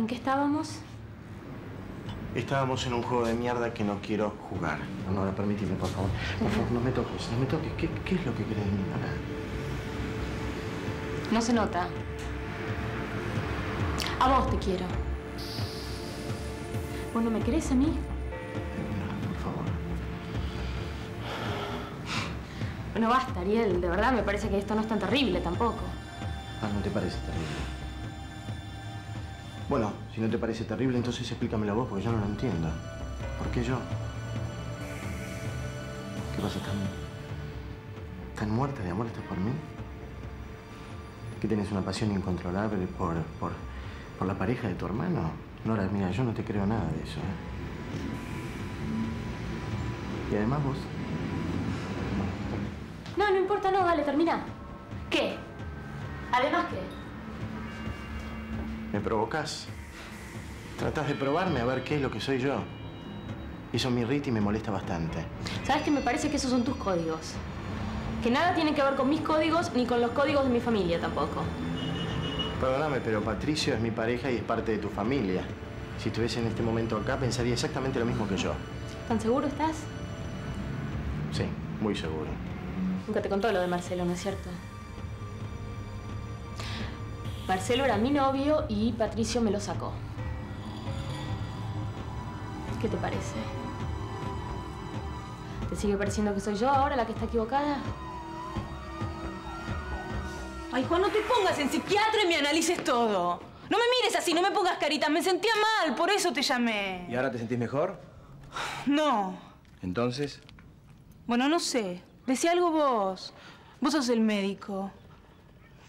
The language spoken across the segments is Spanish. ¿En qué estábamos? Estábamos en un juego de mierda que no quiero jugar. No, no, permíteme, por favor. Por favor, no me toques, no me toques. ¿Qué es lo que querés de mí, mamá? No se nota. A vos te quiero. ¿Vos no me querés a mí? No, por favor. Bueno, basta, Ariel. De verdad, me parece que esto no es tan terrible tampoco. Ah, ¿no te parece terrible? Bueno, si no te parece terrible, entonces explícamelo vos, porque yo no lo entiendo. ¿Por qué yo? ¿Qué pasa? ¿Tan muerta de amor estás por mí? ¿Que tenés una pasión incontrolable por la pareja de tu hermano? Nora, mira, yo no te creo nada de eso, ¿eh? Y además vos... No, no importa, no, dale, termina. ¿Qué? Además, ¿qué? Me provocás. Tratás de probarme a ver qué es lo que soy yo. Eso me irrita y me molesta bastante. ¿Sabes qué? Me parece que esos son tus códigos. Que nada tiene que ver con mis códigos ni con los códigos de mi familia tampoco. Perdóname, pero Patricio es mi pareja y es parte de tu familia. Si estuviese en este momento acá, pensaría exactamente lo mismo que yo. ¿Tan seguro estás? Sí, muy seguro. Nunca te contó lo de Marcelo, ¿no es cierto? Marcelo era mi novio y Patricio me lo sacó. ¿Qué te parece? ¿Te sigue pareciendo que soy yo ahora la que está equivocada? Ay, Juan, no te pongas en psiquiatra y me analices todo. No me mires así, no me pongas caritas. Me sentía mal, por eso te llamé. ¿Y ahora te sentís mejor? No. ¿Entonces? Bueno, no sé. Decí algo vos. Vos sos el médico.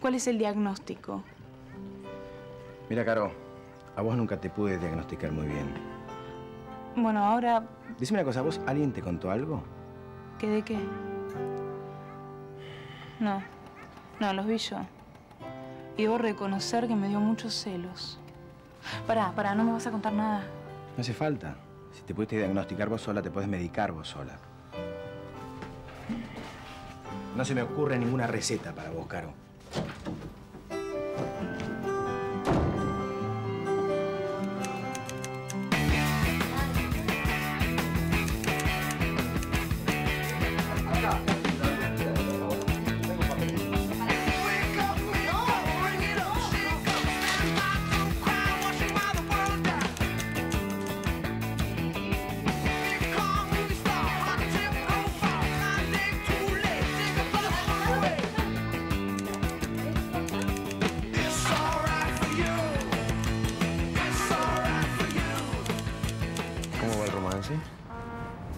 ¿Cuál es el diagnóstico? Mira, Caro, a vos nunca te pude diagnosticar muy bien. Bueno, ahora... Decime una cosa, ¿vos alguien te contó algo? ¿Qué de qué? No, no, los vi yo. Y debo reconocer que me dio muchos celos. Pará, no me vas a contar nada. No hace falta. Si te pudiste diagnosticar vos sola, te podés medicar vos sola. No se me ocurre ninguna receta para vos, Caro.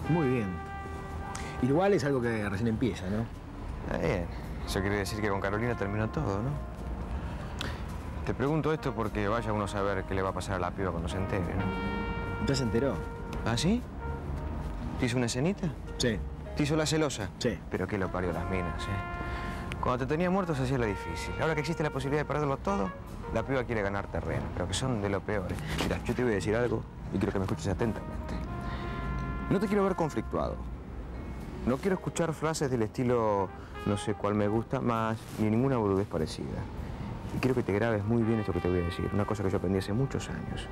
Muy bien. Igual es algo que recién empieza, ¿no? Eso quiere decir que con Carolina terminó todo, ¿no? Te pregunto esto porque vaya uno a saber qué le va a pasar a la piba cuando se entere, ¿no? Ya se enteró. ¿Ah, sí? ¿Te hizo una escenita? Sí. ¿Te hizo la celosa? Sí. Pero que lo parió las minas, ¿eh? Cuando te tenía muerto se hacía lo difícil. Ahora que existe la posibilidad de perderlo todo, la piba quiere ganar terreno, pero que son de lo peor, ¿eh? Mira, yo te voy a decir algo y quiero que me escuches atentamente. No te quiero ver conflictuado. No quiero escuchar frases del estilo no sé cuál me gusta más, ni ninguna boludez parecida. Y quiero que te grabes muy bien esto que te voy a decir, una cosa que yo aprendí hace muchos años.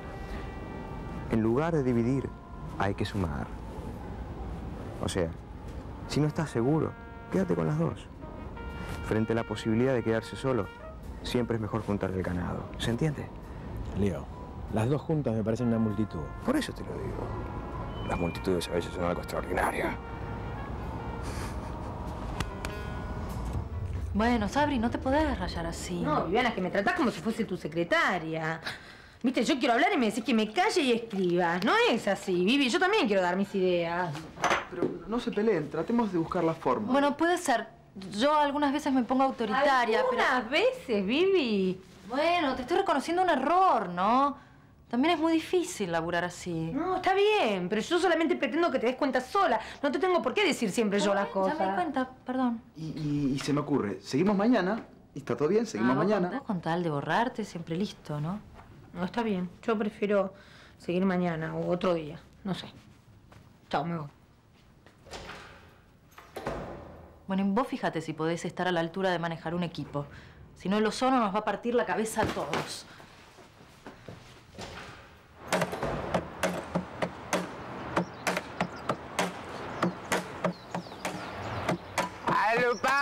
En lugar de dividir, hay que sumar. O sea, si no estás seguro, quédate con las dos. Frente a la posibilidad de quedarse solo, siempre es mejor juntar el ganado. ¿Se entiende? Leo, las dos juntas me parecen una multitud. Por eso te lo digo. Las multitudes a veces son algo extraordinario. Bueno, Sabri, no te podés rayar así. No, Viviana, es que me tratás como si fuese tu secretaria. Viste, yo quiero hablar y me decís que me calle y escriba. No es así, Vivi. Yo también quiero dar mis ideas. Pero no se peleen. Tratemos de buscar la forma. Bueno, puede ser. Yo algunas veces me pongo autoritaria. ¿Algunas veces, Vivi? Bueno, te estoy reconociendo un error, ¿no? También es muy difícil laburar así. No, está bien, pero yo solamente pretendo que te des cuenta sola. No te tengo por qué decir siempre yo las cosas. Ya me di cuenta, perdón. Y se me ocurre, seguimos mañana, y está todo bien, seguimos mañana. Vos con tal de borrarte, siempre listo, ¿no? No, está bien. Yo prefiero seguir mañana o otro día, no sé. Chao, me voy. Bueno, vos fíjate si podés estar a la altura de manejar un equipo. Si no, el ozono nos va a partir la cabeza a todos. Chupa,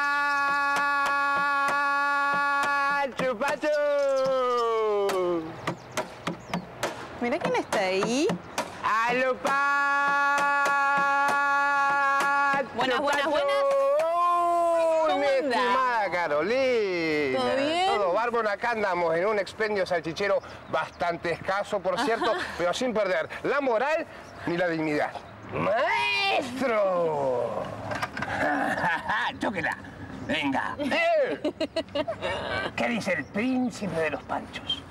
chupa, chup. Mira quién está ahí. Alopá. Buenas, buenas, buenas. ¿Cómo estimada Carolina? ¿Todo bien? Todo bárbaro. Acá andamos en un expendio salchichero bastante escaso, por cierto, pero sin perder la moral ni la dignidad. ¡Maestro! ¡Chóquela! ¡Venga! ¿Qué dice el príncipe de los panchos?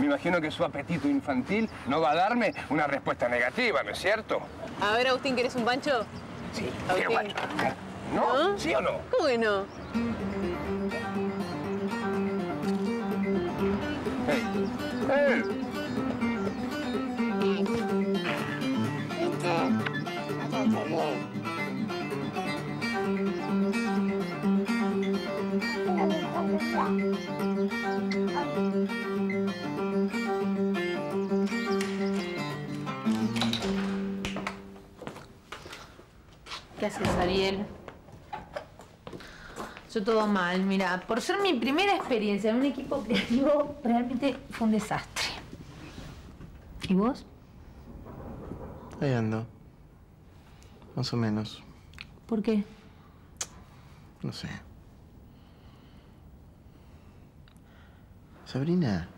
Me imagino que su apetito infantil no va a darme una respuesta negativa, ¿no es cierto? A ver, Agustín, ¿querés un pancho? Sí, quiero un pancho. ¿No? ¿No? ¿Sí o no? ¿Cómo que no? ¡Hey! ¡Hey! ¿Qué haces, Ariel? Yo todo mal, mira, por ser mi primera experiencia en un equipo creativo, realmente fue un desastre. ¿Y vos? Ahí ando. Más o menos. ¿Por qué? No sé. Sabrina,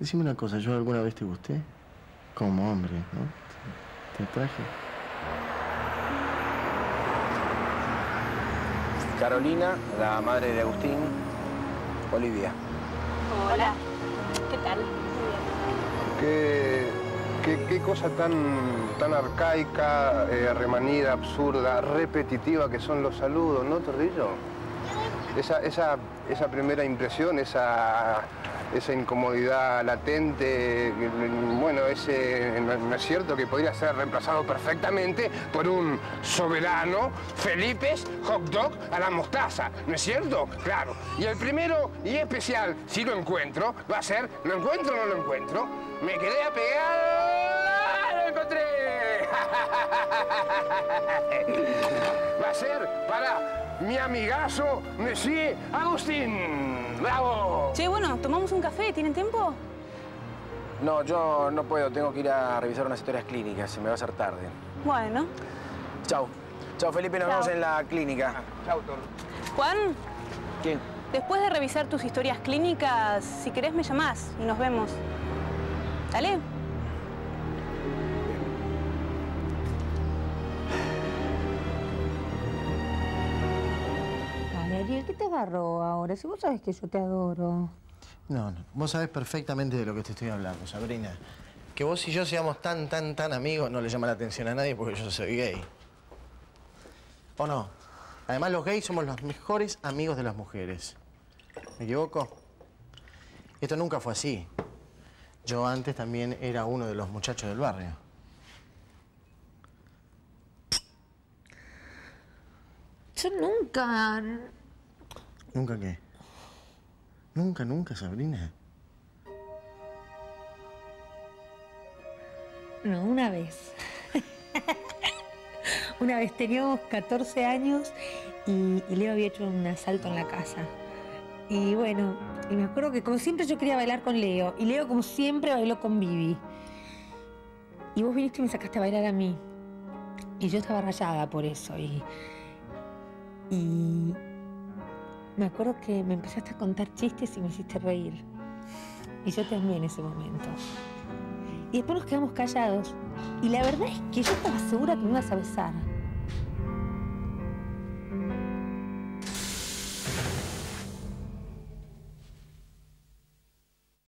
decime una cosa, ¿yo alguna vez te gusté? Como hombre, ¿no? Te atraje. Carolina, la madre de Agustín. Olivia. Hola. ¿Qué tal? Qué cosa tan arcaica, remanida, absurda, repetitiva que son los saludos, ¿no, Torrillo? Esa primera impresión, esa incomodidad latente, bueno, no es cierto que podría ser reemplazado perfectamente por un soberano, Felipes, hot dog a la mostaza, ¿no es cierto? Claro. Y el primero y especial, si lo encuentro, va a ser, ¿lo encuentro o no lo encuentro? Me quedé apegado, ¡lo encontré! Va a ser para... mi amigazo, Messi Agustín. ¡Bravo! Che, bueno, tomamos un café. ¿Tienen tiempo? No, yo no puedo. Tengo que ir a revisar unas historias clínicas. Se me va a hacer tarde. Bueno. Chau. Chau, Felipe. Nos vemos en la clínica. Chau, Toro. Juan. ¿Quién? Después de revisar tus historias clínicas, si querés me llamás y nos vemos. ¿Dale? Ariel, ¿qué te agarró ahora? Si vos sabés que yo te adoro. No, no. Vos sabés perfectamente de lo que te estoy hablando, Sabrina. Que vos y yo seamos tan amigos no le llama la atención a nadie porque yo soy gay. ¿O no? Además, los gays somos los mejores amigos de las mujeres. ¿Me equivoco? Esto nunca fue así. Yo antes también era uno de los muchachos del barrio. Yo nunca... ¿Nunca qué? Nunca, Sabrina. No, una vez. Una vez teníamos 14 años y Leo había hecho un asalto en la casa. Y bueno, y me acuerdo que como siempre yo quería bailar con Leo. Y Leo como siempre bailó con Vivi. Y vos viniste y me sacaste a bailar a mí. Y yo estaba rayada por eso. Y me acuerdo que me empezaste a contar chistes y me hiciste reír. Y yo también en ese momento. Y después nos quedamos callados. Y la verdad es que yo estaba segura que me ibas a besar.